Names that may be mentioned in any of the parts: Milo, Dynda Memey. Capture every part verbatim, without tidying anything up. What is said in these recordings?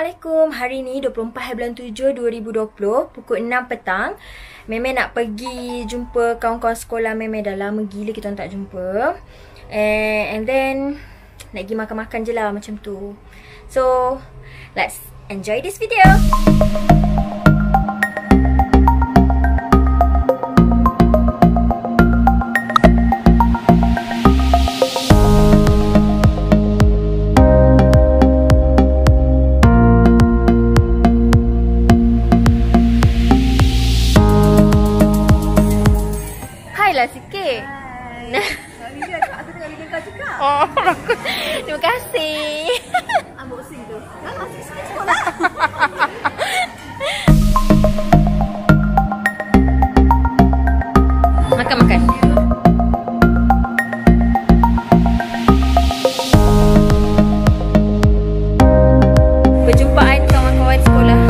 Assalamualaikum. Hari ni dua puluh empat bulan tujuh dua ribu dua puluh pukul enam petang. Memey nak pergi jumpa kawan-kawan sekolah Memey. Dah lama gila kita tak jumpa. And, and then nak pergi makan-makan je lah macam tu. So let's enjoy this video. Sikit. Aku tengok video kau juga. Oh, terima kasih. Unboxing tu. Kan masih sikit sekolah. Makan-makan. Perjumpaan kawan-kawan sekolah.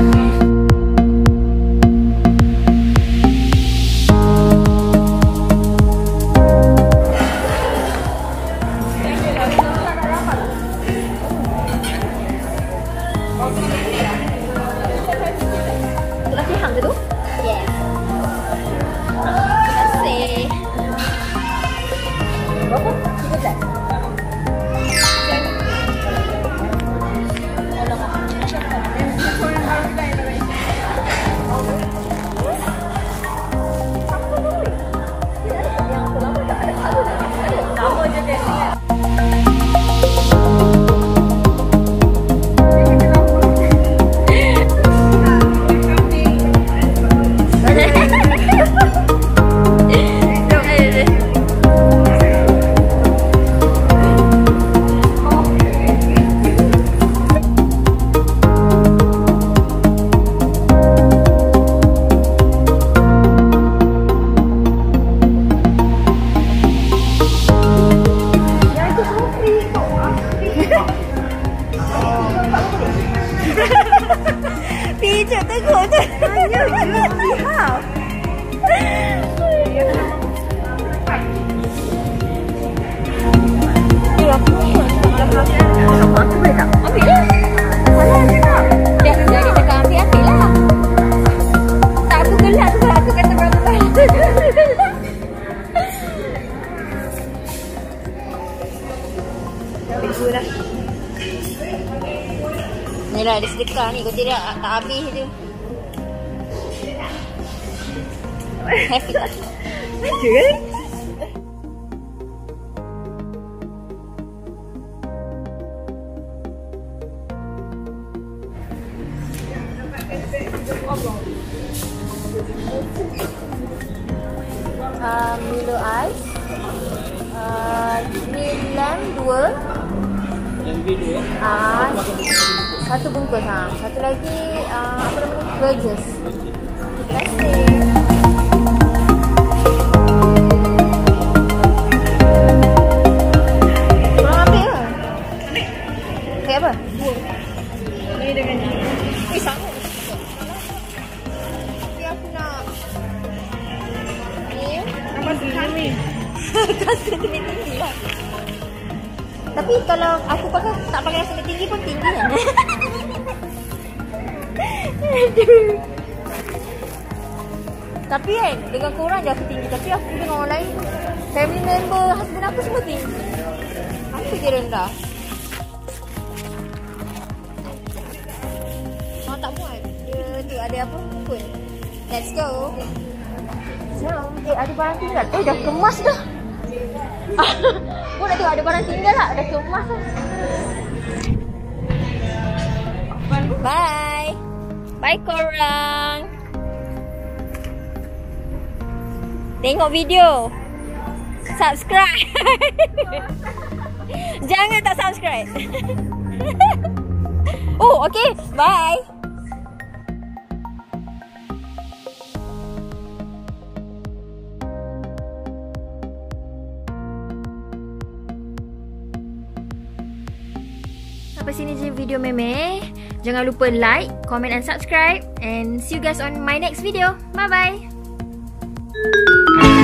Ni lah ada sedekah ni, kau tidak tak habis tu. Happy tak? Betul kan? Um, Milo Ice, uh, Green Lamb dua, ah, satu bungkus, ha. Satu lagi uh, apa nama burgers. Terima kasih. Tapi kalau aku pakai tak pakai rasa tinggi pun tinggi kan. Aduh. Tapi kan dengan korang je aku tinggi, tapi aku dengan orang lain, family member, husband aku semua tinggi. Aku je rendah. Mau tak muat? Dia tu ada apa pun. Let's go. So, eh ada barang tinggal. Eh dah kemas dah. Aku nak tengok ada barang tinggal tak? Dah kemas lah. Bye. Bye korang. Tengok video. Subscribe. Jangan tak subscribe. Oh, okay. Bye. Sampai sini je video Memey. Jangan lupa like, comment and subscribe. And see you guys on my next video. Bye-bye.